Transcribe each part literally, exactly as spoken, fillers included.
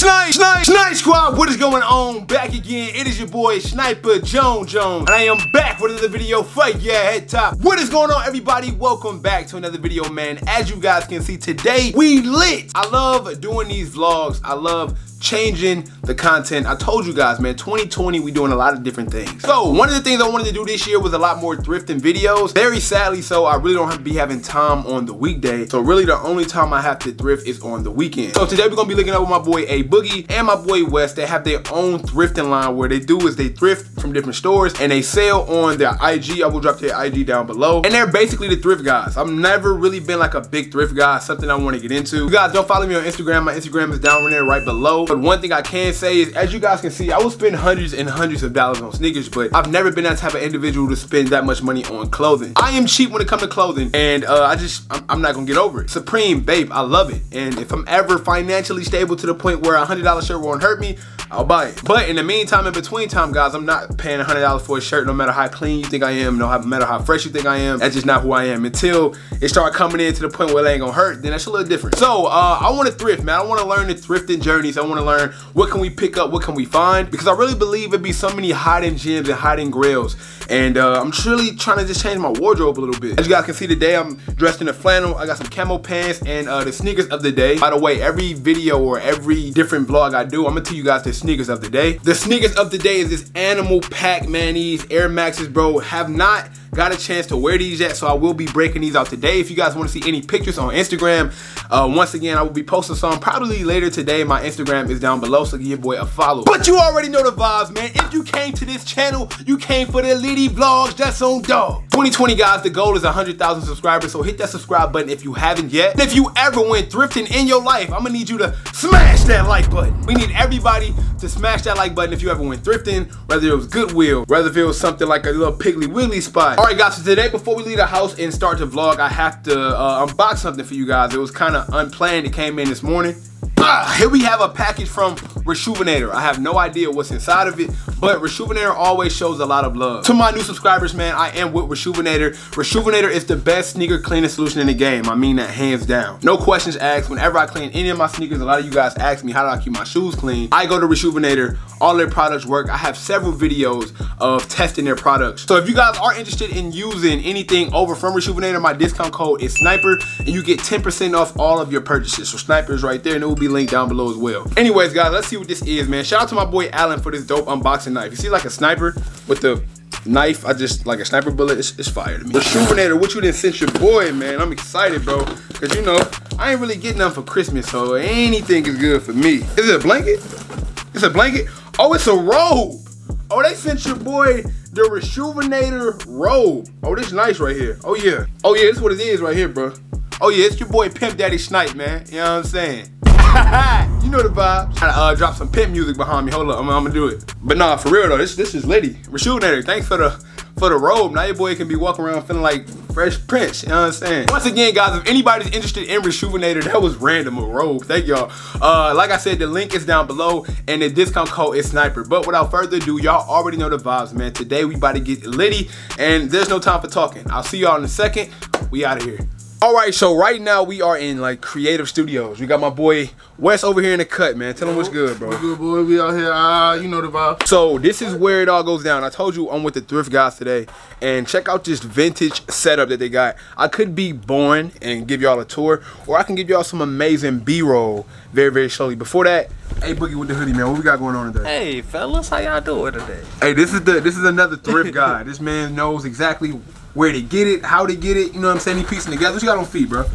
Snipe, Snipe, Snipe Squad, what is going on? Back again, it is your boy Sniper Jones, Jones, and I am back with another video for your head top. What is going on, everybody? Welcome back to another video, man. As you guys can see, today we lit. I love doing these vlogs. I love changing the content. I told you guys, man, twenty twenty, we doing a lot of different things. So one of the things I wanted to do this year was a lot more thrifting videos. Very sadly, so I really don't have to be having time on the weekday. So really the only time I have to thrift is on the weekend. So today we're gonna be linking up with my boy A Boogie and my boy West. They have their own thrifting line. Where they do is they thrift from different stores and they sell on their I G. I will drop their I G down below. And they're basically the thrift guys. I've never really been like a big thrift guy, something I wanna get into. You guys don't follow me on Instagram. My Instagram is down there right below. But one thing I can say is, as you guys can see, I will spend hundreds and hundreds of dollars on sneakers, but I've never been that type of individual to spend that much money on clothing. I am cheap when it comes to clothing, and uh, I just, I'm, I'm not gonna get over it. Supreme, babe, I love it. And if I'm ever financially stable to the point where a one hundred dollar shirt won't hurt me, I'll buy it. But in the meantime, in between time, guys, I'm not paying one hundred dollars for a shirt, no matter how clean you think I am, no matter how fresh you think I am. That's just not who I am. Until it start coming in to the point where it ain't gonna hurt, then that's a little different. So uh, I wanna thrift, man. I wanna learn the thrifting journeys. I wanna learn what can we pick up, what can we find? Because I really believe it'd be so many hidden gems and hidden grails. And uh, I'm truly trying to just change my wardrobe a little bit. As you guys can see today, I'm dressed in a flannel. I got some camo pants and uh, the sneakers of the day. By the way, every video or every different vlog I do, I'm gonna tell you guys this sneakers of the day. The sneakers of the day is this Animal Pack, man. These Air Maxes, bro, have not got a chance to wear these yet, so I will be breaking these out today. If you guys want to see any pictures on Instagram, uh, once again, I will be posting some probably later today. My Instagram is down below, so give your boy a follow. But you already know the vibes, man. If you came to this channel, you came for the Liddy Vlogs. That's on dog. twenty twenty, guys, the goal is one hundred thousand subscribers, so hit that subscribe button if you haven't yet. And if you ever went thrifting in your life, I'm gonna need you to smash that like button. We need everybody to smash that like button if you ever went thrifting, whether it was Goodwill, whether it was something like a little Piggly Wiggly spot. All right, guys, so today, before we leave the house and start the vlog, I have to uh, unbox something for you guys. It was kind of unplanned. It came in this morning. Ah, here we have a package from Reshoevenator. I have no idea what's inside of it, but Reshoevenator always shows a lot of love. To my new subscribers, man, I am with Reshoevenator. Reshoevenator is the best sneaker cleaning solution in the game. I mean that hands down. No questions asked. Whenever I clean any of my sneakers, a lot of you guys ask me, how do I keep my shoes clean? I go to Reshoevenator. All their products work. I have several videos of testing their products. So if you guys are interested in using anything over from Reshoevenator, my discount code is Sniper, and you get ten percent off all of your purchases. So Sniper's right there, and it will be linked down below as well. Anyways, guys, let's see what this is, man. Shout out to my boy Alan for this dope unboxing knife. You see like a sniper with the knife, I just like a sniper bullet. It's, it's fire to me. Reshoevenator, what you done sent your boy, man? I'm excited, bro, because you know I ain't really getting nothing for Christmas, so anything is good for me. Is it a blanket? It's a blanket? Oh, it's a robe. Oh, they sent your boy the Reshoevenator robe. Oh, this is nice right here. Oh yeah. Oh yeah, this is what it is right here, bro. Oh yeah, it's your boy Pimp Daddy Snipe, man. You know what I'm saying? You know the vibes. Gotta uh, drop some pimp music behind me. Hold up, I'm, I'm gonna do it. But nah, for real though, this this is litty. Reshoevenator, thanks for the for the robe. Now your boy can be walking around feeling like Fresh Prince, you know what I'm saying? Once again, guys, if anybody's interested in Reshoevenator, that was random, a robe, thank y'all. Uh, like I said, the link is down below, and the discount code is Sniper. But without further ado, y'all already know the vibes, man. Today, we about to get litty, and there's no time for talking. I'll see y'all in a second. We out of here. All right, so right now we are in like Creative Studios. We got my boy Wes over here in the cut, man. Tell him what's good, bro. What's good, boy? We out here. Ah, uh, you know the vibe. So this is where it all goes down. I told you I'm with the thrift guys today, and check out this vintage setup that they got. I could be boring and give y'all a tour, or I can give y'all some amazing B-roll very, very slowly. Before that, hey Boogie with the hoodie, man. What we got going on today? Hey fellas, how y'all doing today? Hey, this is the this is another thrift guy. This man knows exactly where to get it, how to get it, you know what I'm saying? He piecing together. What you got on feet, bro?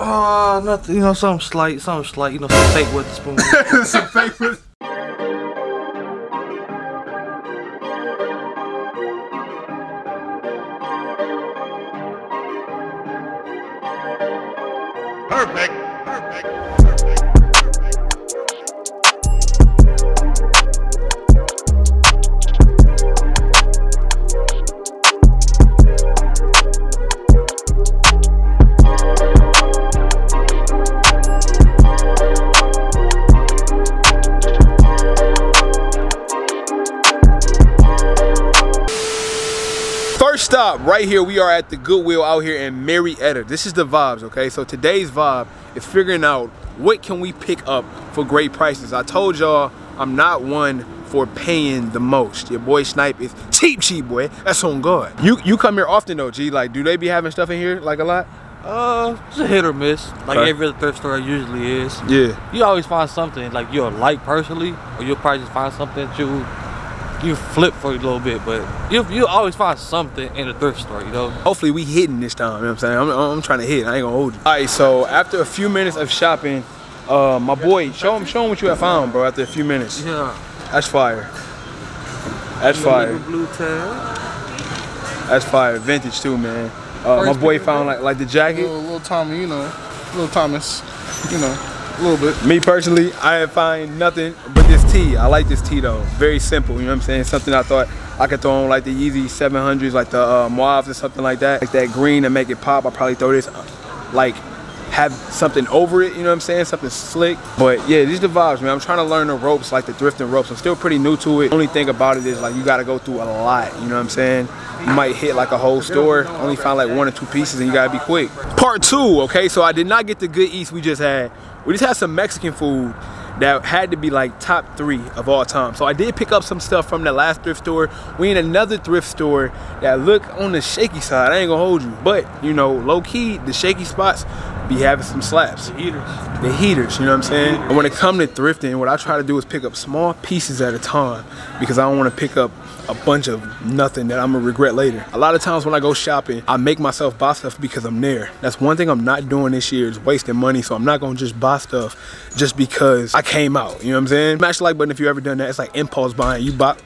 Oh, uh, nothing, you know, something slight, something slight, you know, some fake with the spoon. Some fake with. Perfect. Stop right here. We are at the Goodwill out here in Marietta. This is the vibes, okay? So today's vibe is figuring out what can we pick up for great prices? I told y'all I'm not one for paying the most. Your boy Snipe is cheap, cheap, boy. That's on God. You you come here often though, G. Like, do they be having stuff in here like a lot? Uh, it's a hit or miss. Like okay. every other thrift store usually is. Yeah. You always find something like you'll like personally, or you'll probably just find something that you you flip for a little bit, but you you always find something in a thrift store, you know. Hopefully we hitting this time. You know what I'm saying? I'm, I'm trying to hit. I ain't gonna hold you. All right. So after a few minutes of shopping, uh, my boy, show him show him what you have found, bro. After a few minutes. Yeah. That's fire. That's fire. Blue tag. That's fire. Vintage too, man. Uh, my boy found like like the jacket. Little, little Tommy, you know, little Thomas, you know. A little bit. Me personally, I didn't find nothing but this tee. I like this tee though. Very simple, you know what I'm saying? Something I thought I could throw on like the Yeezy seven hundreds, like the uh, Mauves or something like that. Like that green to make it pop. I'll probably throw this, like have something over it, you know what I'm saying? Something slick. But yeah, these are the vibes, man. I'm trying to learn the ropes, like the thrifting ropes. I'm still pretty new to it. Only thing about it is like you gotta go through a lot, you know what I'm saying? You might hit like a whole store, only find like one or two pieces and you gotta be quick. Part two, okay? So I did not get the good eats we just had. We just had some Mexican food that had to be like top three of all time. So I did pick up some stuff from the last thrift store. We in another thrift store that look on the shaky side. I ain't gonna hold you. But, you know, low key, the shaky spots be having some slaps. The heaters. The heaters, you know what I'm saying? And when it comes to thrifting, what I try to do is pick up small pieces at a time because I don't want to pick up a bunch of nothing that I'm gonna regret later. A lot of times when I go shopping, I make myself buy stuff because I'm there. That's one thing I'm not doing this year is wasting money, so I'm not gonna just buy stuff just because I came out, you know what I'm saying? Smash the like button if you ever done that. It's like impulse buying. You buy,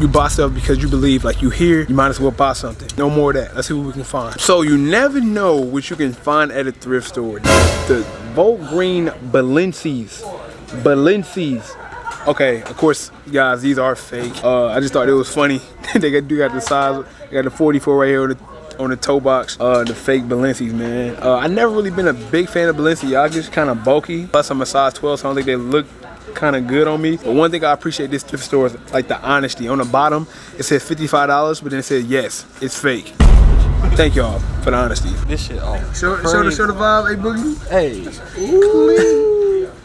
you buy stuff because you believe like you here, you might as well buy something. No more of that. Let's see what we can find. So you never know what you can find at a thrift store. The Volt Green Balenci's, Balenci's. Okay, of course, guys, these are fake. Uh, I just thought it was funny. They do got the size, they got the forty-four right here on the, on the toe box. Uh, the fake Balenci's, man. Uh, I never really been a big fan of Balenci's. I just kind of bulky. Plus, I'm a size twelve, so I don't think they look kind of good on me. But one thing I appreciate this thrift store is like the honesty. On the bottom, it says fifty-five dollars, but then it says, yes, it's fake. Thank y'all for the honesty. This shit off. Show, show, the, show the vibe, A Boogie. Hey. Ooh.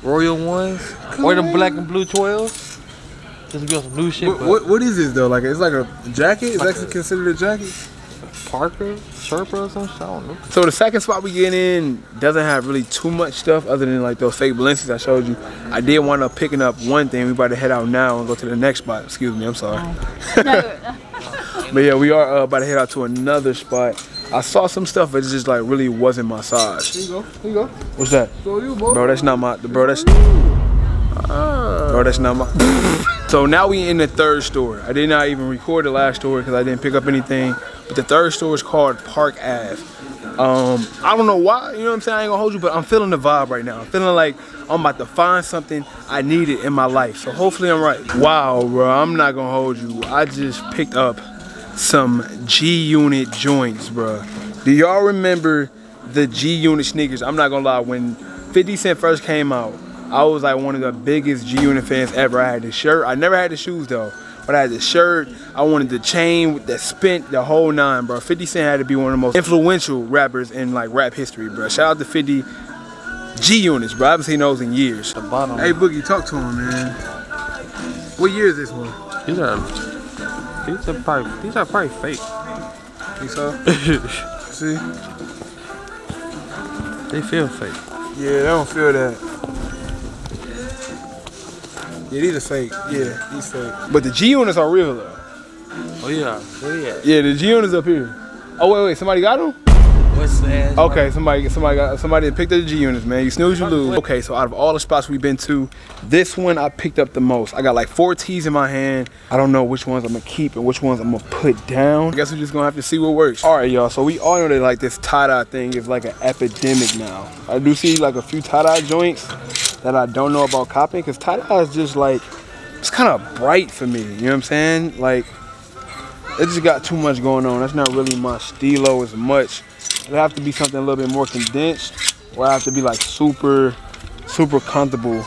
Royal ones, Come or the black and blue twelves. Just get some new shit. What, what, what is this though? Like it's like a jacket. Is like that a, considered a jacket? Parker, Sherpa, or something. I don't know. So the second spot we get in doesn't have really too much stuff other than like those fake Balenci's I showed you. I did wind up picking up one thing. We about to head out now and go to the next spot. Excuse me, I'm sorry. No, no. But yeah, we are uh, about to head out to another spot. I saw some stuff, but it just like really wasn't my size. Here you go. Here you go. What's that? So you, bro. Bro, that's not my. Bro, that's. Ah. Bro, that's not my. So now we in the third store. I did not even record the last store because I didn't pick up anything. But the third store is called Park Ave. Um, I don't know why. You know what I'm saying? I ain't gonna hold you, but I'm feeling the vibe right now. I'm feeling like I'm about to find something I needed in my life. So hopefully I'm right. Wow, bro. I'm not gonna hold you. I just picked up some G-Unit joints, bro. Do y'all remember the G-Unit sneakers? I'm not gonna lie, when fifty cent first came out, I was like one of the biggest G-Unit fans ever. I had the shirt. I never had the shoes though, but I had the shirt. I wanted the chain with the spent, the whole nine, bro. fifty cent had to be one of the most influential rappers in like rap history, bro. Shout out to fifty. G-Units, bro. I haven't seen those in years. The bottom. Hey, Boogie, talk to him, man. What year is this one? These are. These are probably, these are probably fake. Think so? See? They feel fake. Yeah, they don't feel that. Yeah, these are fake. Yeah, these fake. But the G-Units are real though. Oh yeah, oh yeah. Yeah, the G-Units up here. Oh wait, wait, somebody got them? What's that? Okay, somebody, somebody got, somebody picked up the G-Units, man. You snooze, you lose. Okay, so out of all the spots we've been to, this one I picked up the most. I got like four T's in my hand. I don't know which ones I'm gonna keep and which ones I'm gonna put down. I guess we're just gonna have to see what works. All right, y'all, so we all know that like this tie-dye thing is like an epidemic now. I do see like a few tie-dye joints that I don't know about copying, because tie-dye is just like, it's kind of bright for me, you know what I'm saying? Like, it just got too much going on. That's not really my stilo as much. It'll have to be something a little bit more condensed, or I have to be like super, super comfortable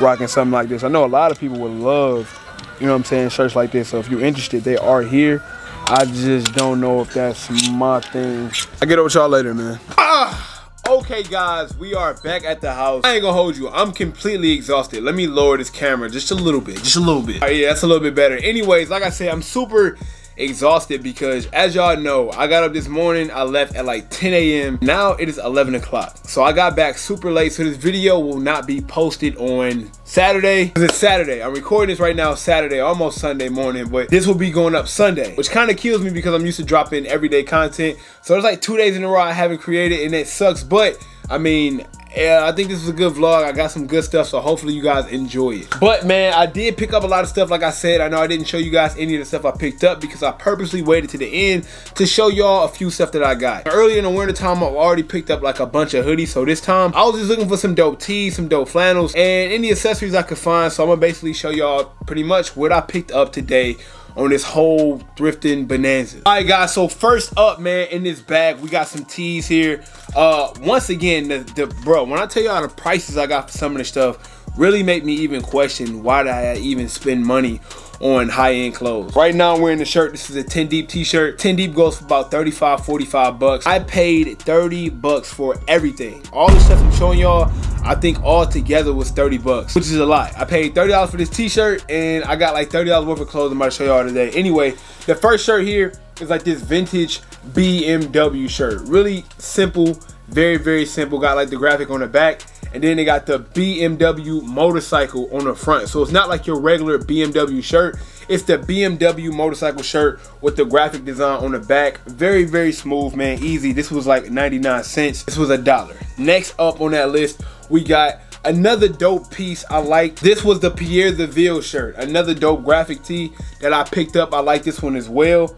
rocking something like this. I know a lot of people would love, you know what I'm saying, shirts like this. So if you're interested, they are here. I just don't know if that's my thing. I get up with y'all later, man. Ah! Okay guys, we are back at the house. I ain't gonna hold you, I'm completely exhausted. Let me lower this camera just a little bit, just a little bit. All right, yeah, that's a little bit better. Anyways, like I said, I'm super exhausted because as y'all know, I got up this morning, I left at like ten A M Now it is eleven o'clock. So I got back super late, so this video will not be posted on Saturday. Because it's Saturday. I'm recording this right now Saturday, almost Sunday morning, but this will be going up Sunday, which kind of kills me because I'm used to dropping everyday content. So it's like two days in a row I haven't created and it sucks, but I mean, yeah, I think this was a good vlog. I got some good stuff, so hopefully you guys enjoy it. But man, I did pick up a lot of stuff. Like I said, I know I didn't show you guys any of the stuff I picked up because I purposely waited to the end to show y'all a few stuff that I got. Earlier in the winter time, I've already picked up like a bunch of hoodies. So this time, I was just looking for some dope tees, some dope flannels, and any accessories I could find. So I'm gonna basically show y'all pretty much what I picked up today on this whole thrifting bonanza. All right guys, so first up, man, in this bag, we got some tees here. Uh, once again, the, the bro, when I tell y'all the prices I got for some of this stuff, really make me even question why did I even spend money on high-end clothes. Right now I'm wearing the shirt. This is a ten deep t-shirt. ten deep goes for about thirty-five, forty-five bucks. I paid thirty bucks for everything. All the stuff I'm showing y'all, I think all together was thirty bucks, which is a lot. I paid thirty dollars for this t-shirt and I got like thirty dollars worth of clothes I'm about to show y'all today. Anyway, the first shirt here is like this vintage B M W shirt. Really simple, very, very simple. Got like the graphic on the back. And then they got the B M W motorcycle on the front. So it's not like your regular B M W shirt. It's the B M W motorcycle shirt with the graphic design on the back. Very, very smooth, man. Easy. This was like ninety-nine cents. This was a dollar. Next up on that list, we got another dope piece I liked. This was the Pierre Deville shirt. Another dope graphic tee that I picked up. I like this one as well.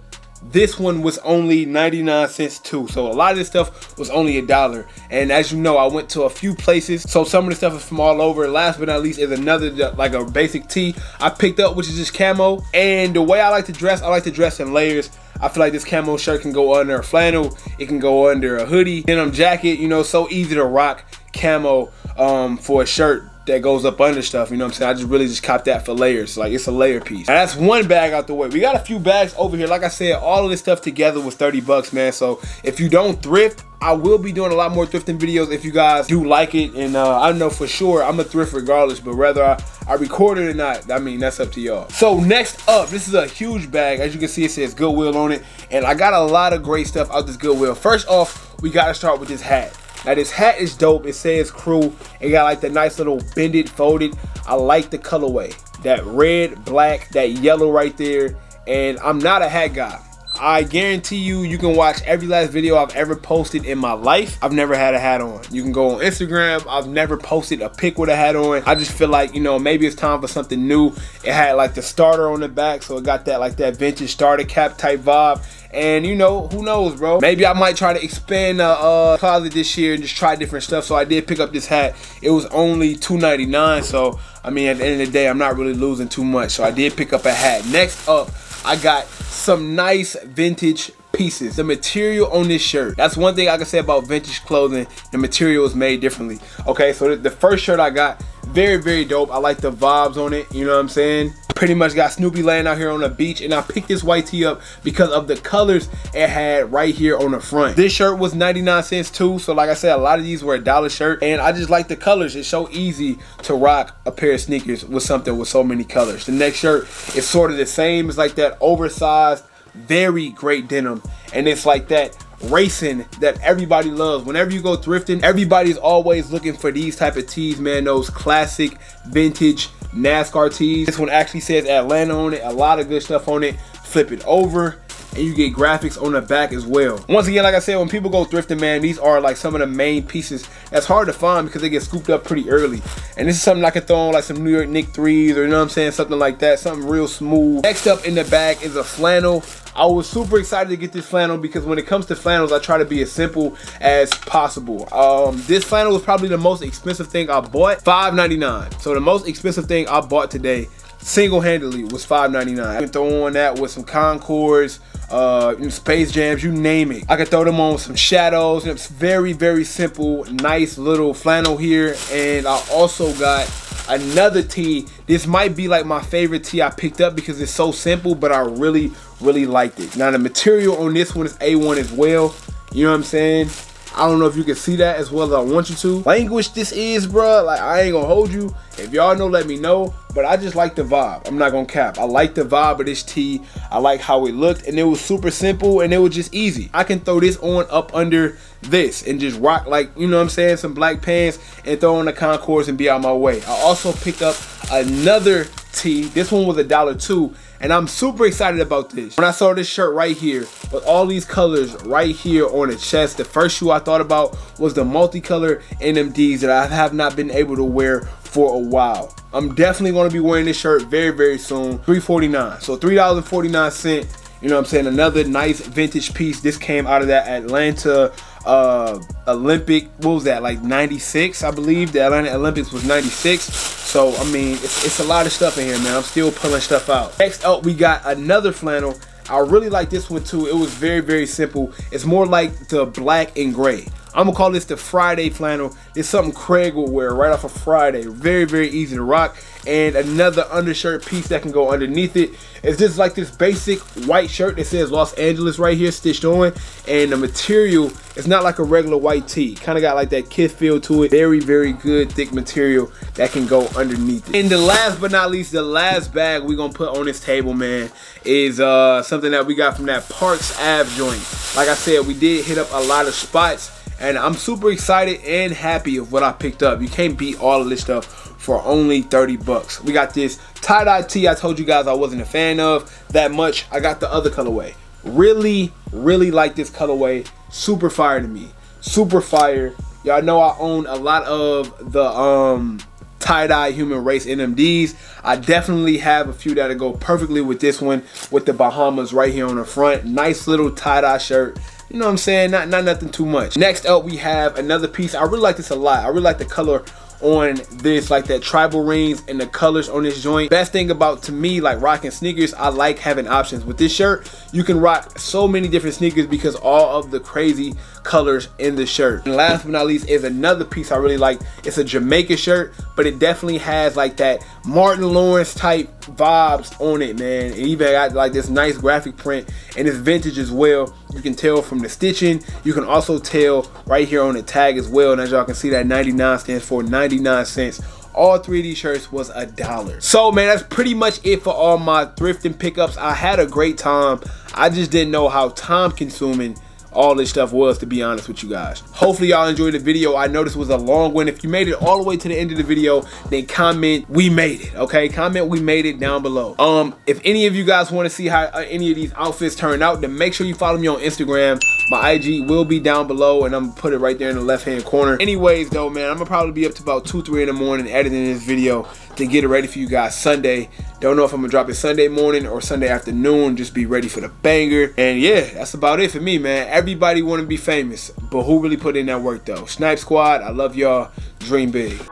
This one was only ninety-nine cents too, so a lot of this stuff was only a dollar. And as you know, I went to a few places, so some of the stuff is from all over. Last but not least is another, like a basic tee I picked up, which is just camo. And the way I like to dress, I like to dress in layers. I feel like this camo shirt can go under a flannel, it can go under a hoodie, denim jacket, you know, so easy to rock camo um, for a shirt that goes up under stuff, you know what I'm saying? I just really just copped that for layers. Like, it's a layer piece. Now, that's one bag out the way. We got a few bags over here. Like I said, all of this stuff together was thirty bucks, man. So if you don't thrift, I will be doing a lot more thrifting videos if you guys do like it. And uh, I know for sure I'm a thrift regardless, but whether I, I record it or not, I mean, that's up to y'all. So next up, this is a huge bag. As you can see, it says Goodwill on it. And I got a lot of great stuff out this Goodwill. First off, we gotta start with this hat. Now this hat is dope, it says crew. It got like the nice little bended, folded. I like the colorway. That red, black, that yellow right there. And I'm not a hat guy. I guarantee you, you can watch every last video I've ever posted in my life. I've never had a hat on. You can go on Instagram. I've never posted a pic with a hat on. I just feel like, you know, maybe it's time for something new. It had like the starter on the back. So it got that like that vintage starter cap type vibe. And you know, who knows, bro? Maybe I might try to expand the uh, closet this year and just try different stuff. So I did pick up this hat. It was only two ninety-nine. So, I mean, at the end of the day, I'm not really losing too much. So I did pick up a hat. Next up, I got some nice vintage pieces. The material on this shirt, that's one thing I can say about vintage clothing, the material is made differently. Okay, so the first shirt I got, very, very dope. I like the vibes on it, you know what I'm saying? Pretty much got Snoopy laying out here on the beach, and I picked this white tee up because of the colors it had right here on the front. This shirt was ninety-nine cents too, so like I said, a lot of these were a dollar shirt, and I just like the colors. It's so easy to rock a pair of sneakers with something with so many colors. The next shirt is sort of the same. It's like that oversized, very great denim, and it's like that racing that everybody loves. Whenever you go thrifting, everybody's always looking for these type of tees, man. Those classic vintage NASCAR tees. This one actually says Atlanta on it. A lot of good stuff on it. Flip it over and you get graphics on the back as well. Once again, like I said, when people go thrifting, man, these are like some of the main pieces that's hard to find because they get scooped up pretty early. And this is something I could throw on like some New York Knicks threes or, you know what I'm saying, something like that, something real smooth. Next up in the bag is a flannel. I was super excited to get this flannel because when it comes to flannels, I try to be as simple as possible. Um, this flannel was probably the most expensive thing I bought, five ninety-nine. So the most expensive thing I bought today single-handedly was five ninety-nine. I can throw on that with some Concords, uh, Space Jams, you name it. I can throw them on with some Shadows. And it's very, very simple, nice little flannel here. And I also got another tee. This might be like my favorite tee I picked up because it's so simple, but I really, really liked it. Now the material on this one is A one as well. You know what I'm saying? I don't know if you can see that as well as I want you to. Language this is, bruh. Like, I ain't gonna hold you. If y'all know, let me know. But I just like the vibe. I'm not gonna cap. I like the vibe of this tee. I like how it looked, and it was super simple, and it was just easy. I can throw this on up under this and just rock, like, you know what I'm saying, some black pants and throw on the Concords and be out my way. I also picked up another tee. This one was a dollar two, and I'm super excited about this. When I saw this shirt right here with all these colors right here on the chest, the first shoe I thought about was the multicolor N M Ds that I have not been able to wear for a while. I'm definitely going to be wearing this shirt very, very soon. three forty-nine, so three dollars and forty-nine cents. You know what I'm saying? Another nice vintage piece. This came out of that Atlanta uh, Olympic. What was that? Like ninety-six, I believe. The Atlanta Olympics was ninety-six. So, I mean, it's, it's a lot of stuff in here, man. I'm still pulling stuff out. Next up, we got another flannel. I really like this one, too. It was very, very simple. It's more like the black and gray. I'm gonna call this the Friday flannel. It's something Craig will wear right off of Friday. Very, very easy to rock. And another undershirt piece that can go underneath it. It's just like this basic white shirt that says Los Angeles right here stitched on. And the material, it's not like a regular white tee. Kind of got like that kid feel to it. Very, very good thick material that can go underneath it. And the last but not least, the last bag we're gonna put on this table, man, is uh, something that we got from that Parks Ave joint. Like I said, we did hit up a lot of spots, and I'm super excited and happy of what I picked up. You can't beat all of this stuff for only thirty bucks. We got this tie-dye tee I told you guys I wasn't a fan of that much. I got the other colorway. Really, really like this colorway. Super fire to me. Super fire. Y'all know I own a lot of the um, tie-dye Human Race N M Ds. I definitely have a few that'll go perfectly with this one with the Bahamas right here on the front. Nice little tie-dye shirt. You know what I'm saying? Not, not nothing too much. Next up, we have another piece. I really like this a lot. I really like the color on this, like that tribal rings and the colors on this joint. Best thing about, to me, like rocking sneakers, I like having options. With this shirt, you can rock so many different sneakers because all of the crazy colors in the shirt. And last but not least is another piece I really like. It's a Jamaica shirt, but it definitely has like that Martin Lawrence type vibes on it, man. It even got like this nice graphic print, and it's vintage as well. You can tell from the stitching. You can also tell right here on the tag as well. And as y'all can see, that ninety-nine stands for ninety-nine cents. All three of these shirts was a dollar. So, man, that's pretty much it for all my thrifting pickups. I had a great time. I just didn't know how time consuming all this stuff was, to be honest with you guys. Hopefully y'all enjoyed the video. I know this was a long one. If you made it all the way to the end of the video, then comment we made it. Okay, comment we made it down below. Um if any of you guys want to see how any of these outfits turn out, then make sure you follow me on Instagram. My I G will be down below, and I'm gonna put it right there in the left hand corner. Anyways though, man, I'm gonna probably be up to about two, three in the morning editing this video to get it ready for you guys Sunday. Don't know if I'm gonna drop it Sunday morning or Sunday afternoon. Just be ready for the banger. And yeah, that's about it for me, man. Everybody wanna be famous, but who really put in that work though? Snipe Squad, I love y'all. Dream big.